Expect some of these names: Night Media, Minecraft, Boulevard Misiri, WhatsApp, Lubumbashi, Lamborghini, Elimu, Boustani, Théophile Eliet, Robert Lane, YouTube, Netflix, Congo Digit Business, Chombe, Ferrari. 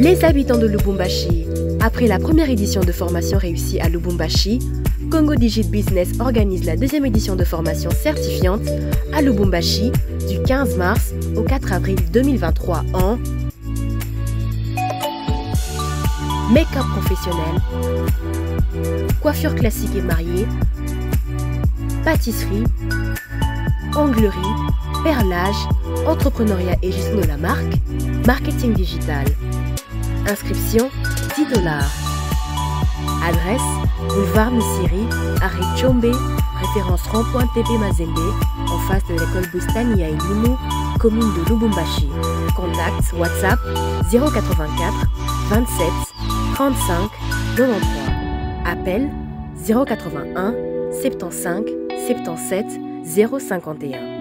Les habitants de Lubumbashi, après la première édition de formation réussie à Lubumbashi, Congo Digit Business organise la deuxième édition de formation certifiante à Lubumbashi du 15 mars au 4 avril 2023 en make-up professionnel, coiffure classique et mariée, pâtisserie, onglerie, perlage, entrepreneuriat et gestion de la marque, marketing digital. Inscription $10. Adresse Boulevard Misiri, à Chombe, référence rond.tp Mazembe, en face de l'école Boustani à Elimu, commune de Lubumbashi. Contact WhatsApp 084 27 35 93. Appel 081 75 77 051.